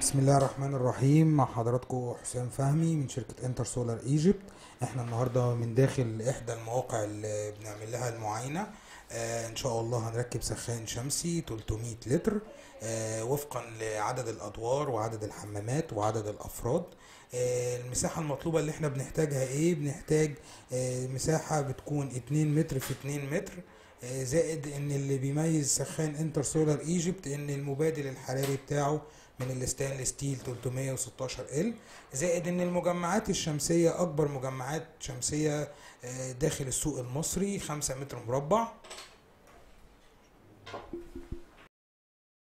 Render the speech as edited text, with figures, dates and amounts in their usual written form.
بسم الله الرحمن الرحيم. مع حضراتكم حسين فهمي من شركة انترسولار ايجيبت. احنا النهاردة من داخل احدى المواقع اللي بنعمل لها المعاينة، ان شاء الله هنركب سخان شمسي 300 لتر وفقا لعدد الادوار وعدد الحمامات وعدد الافراد. المساحة المطلوبة اللي احنا بنحتاجها ايه؟ بنحتاج مساحة بتكون 2 متر في 2 متر، زائد ان اللي بيميز سخان انترسولار ايجيبت ان المبادل الحراري بتاعه من الستانلس ستيل 316 ال، زائد ان المجمعات الشمسيه اكبر مجمعات شمسيه داخل السوق المصري 5 متر مربع.